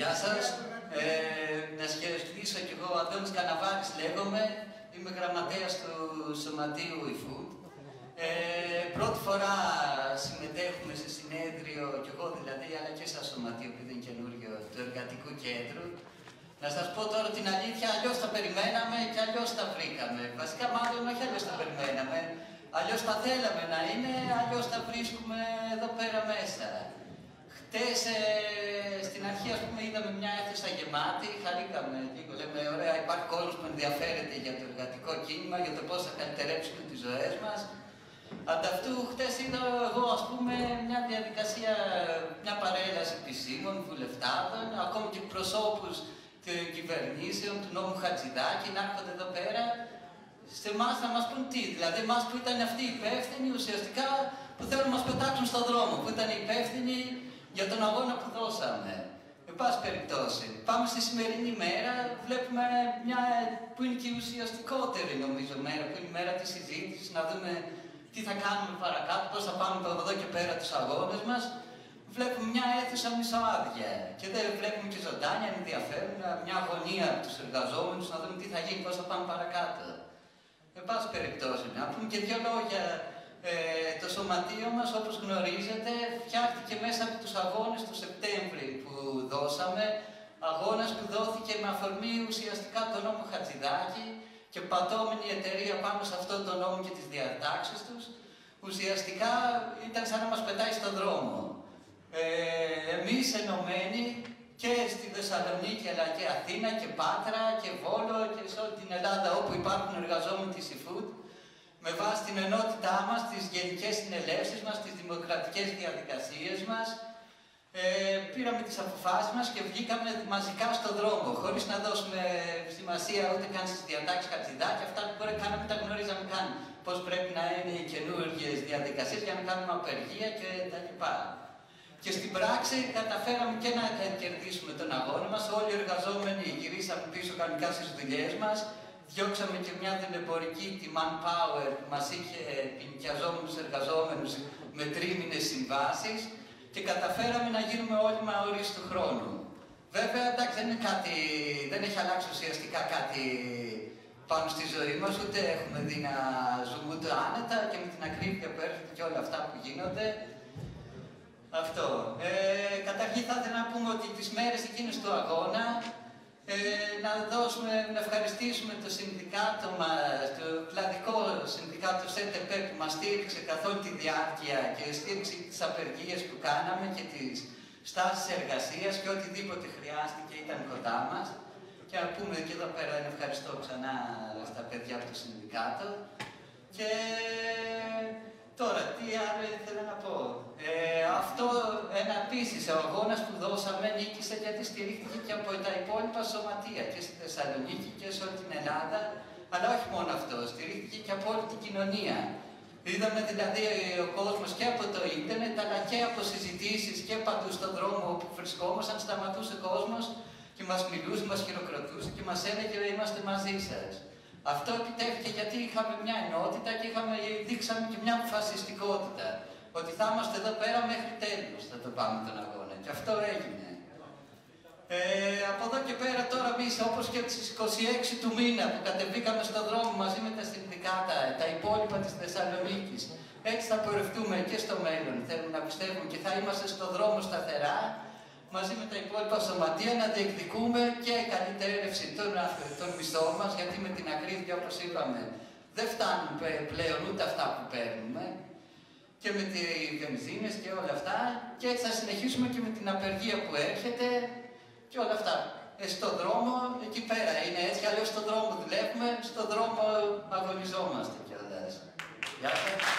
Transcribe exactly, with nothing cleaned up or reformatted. Γεια σας. Ε, να σχεδιαστήσω κι εγώ. Αντώνης Καναβάρης λέγομαι. Είμαι γραμματέας του Σωματείου Υφού. Ε, πρώτη φορά συμμετέχουμε σε συνέδριο, κι εγώ δηλαδή, αλλά και στα Σωματείο που είναι καινούριο, του Εργατικού Κέντρου. Να σας πω τώρα την αλήθεια, αλλιώς τα περιμέναμε και αλλιώς τα βρήκαμε. Βασικά, μάλλον όχι αλλιώς τα περιμέναμε. Αλλιώς τα θέλαμε να είναι, αλλιώς τα βρίσκουμε εδώ πέρα μέσα. Χτες, ε, στην αρχή, ας πούμε, είδαμε μια αίθουσα γεμάτη, χαρήκαμε λίγο, λέμε, ωραία, υπάρχει κόσμος που ενδιαφέρεται για το εργατικό κίνημα, για το πώς θα καλυτερέψουμε τις ζωές μας. Ανταυτού, χτες είδα εγώ, ας πούμε, μια διαδικασία, μια παρέλαση επισήμων, βουλευτάδων, ακόμη και προσώπους των κυβερνήσεων, του νόμου Χατζηδάκη, να έρχονται εδώ πέρα. Σε εμάς να μας πούν τι, δηλαδή εμάς που ήταν αυτοί οι υπεύθυνοι ουσιαστικά που θέλουν να μας πετάξουν στον δρόμο, που ήταν υπεύθυνοι για τον αγώνα που δώσαμε. Εν πάση περιπτώσει, πάμε στη σημερινή μέρα, βλέπουμε μια που είναι και ουσιαστικότερη νομίζω μέρα, που είναι η μέρα της συζήτησης, να δούμε τι θα κάνουμε παρακάτω, πώς θα πάμε από εδώ και πέρα τους αγώνες μας. Βλέπουμε μια αίθουσα μισοάδια και δεν βλέπουμε και ζωντάνια, ενδιαφέρουν, μια αγωνία από τους εργαζόμενους, να δούμε τι θα γίνει, πώς θα πάμε παρακάτω. Εν πάση περιπτώσει, να πούμε και δύο λόγια. Ε, το σωματείο μας, όπως γνωρίζετε, φτιάχτηκε μέσα από τους αγώνες του Σεπτέμβρη που δώσαμε. Αγώνας που δόθηκε με αφορμή ουσιαστικά τον νόμο Χατζηδάκη και πατώμενη η εταιρεία πάνω σε αυτόν τον νόμο και τις διατάξεις τους. Ουσιαστικά ήταν σαν να μας πετάει στον δρόμο. Ε, εμείς ενωμένοι και στη Θεσσαλονίκη αλλά και Αθήνα και Πάτρα και Βόλο και σε όλη την Ελλάδα όπου υπάρχουν εργαζόμενοι της eSyfood, με βάση την ενότητά μας, τις γενικές συνελεύσεις μας, τις δημοκρατικές διαδικασίες μας, ε, πήραμε τις αποφάσεις μας και βγήκαμε μαζικά στον δρόμο, χωρίς να δώσουμε σημασία ούτε καν στις διατάξεις Χατζηδάκη, αυτά που μπορεί να μην τα γνωρίζαμε καν, πώς πρέπει να είναι οι καινούργιες διαδικασίες για να κάνουμε απεργία κτλ. Και στην πράξη καταφέραμε και να κερδίσουμε τον αγώνα μας. Όλοι οι εργαζόμενοι γυρίσαμε πίσω κανονικά στις δουλειές μας. Διώξαμε και μια τελεμπορική, τη Manpower, που μας είχε ποινικιαζόμενους εργαζόμενους με τρίμηνες συμβάσεις και καταφέραμε να γίνουμε όλοι μαωρίς του χρόνου. Βέβαια, εντάξει, δεν, είναι κάτι, δεν έχει αλλάξει ουσιαστικά κάτι πάνω στη ζωή μας, ούτε έχουμε δει να ζούμε ούτε άνετα και με την ακρίβεια που έρχεται και όλα αυτά που γίνονται. Αυτό. Ε, καταρχήν θα ήθελα να πούμε ότι τις μέρες εκείνες του αγώνα ε, να, δώσουμε, να ευχαριστήσουμε το συνδικάτο μας, το κλαδικό συνδικάτο ΣΕΤΕΠΕΠΕΚ που μας στήριξε καθ' όλη τη διάρκεια και στήριξε τις απεργίες που κάναμε και τις στάσεις εργασίας και οτιδήποτε χρειάστηκε ήταν κοντά μας. Και να πούμε και εδώ πέρα να ευχαριστώ ξανά στα παιδιά από το συνδικάτο. Και... Τώρα, τι άλλο ήθελα να πω. Ε, αυτό ένα επίσης, ο αγώνας που δώσαμε νίκησε γιατί στηρίχθηκε και από τα υπόλοιπα σωματεία και στη Θεσσαλονίκη και σε όλη την Ελλάδα. Αλλά όχι μόνο αυτό, στηρίχθηκε και από όλη την κοινωνία. Είδαμε δηλαδή ο κόσμος και από το ίντερνετ αλλά και από συζητήσεις και παντού στον δρόμο που βρισκόμασταν, σταματούσε ο κόσμος και μας μιλούσε, μας χειροκροτούσε και μας έλεγε είμαστε μαζί σας. Αυτό επιτεύχθηκε γιατί είχαμε μια ενότητα και είχαμε, δείξαμε και μια αποφασιστικότητα. Ότι θα είμαστε εδώ πέρα μέχρι τέλος, θα το πάμε τον αγώνα. Και αυτό έγινε. Ε, από εδώ και πέρα τώρα εμείς, όπως και στις είκοσι έξι του μήνα που κατεβήκαμε στον δρόμο μαζί με τα συνδικάτα, τα υπόλοιπα της Θεσσαλονίκης, έτσι θα πορευτούμε και στο μέλλον, θέλουμε να πιστεύουμε και θα είμαστε στον δρόμο σταθερά, μαζί με τα υπόλοιπα σωματεία να διεκδικούμε και καλύτερη αίρευση των μισθών μας, γιατί με την ακρίβεια, όπως είπαμε, δεν φτάνουν πλέον ούτε αυτά που παίρνουμε και με τις βενζίνες και όλα αυτά και έτσι θα συνεχίσουμε και με την απεργία που έρχεται και όλα αυτά. Ε, στον δρόμο, εκεί πέρα είναι έτσι, αλλιώς στον δρόμο δουλεύουμε, στον δρόμο αγωνιζόμαστε κιόλας. Γεια σας.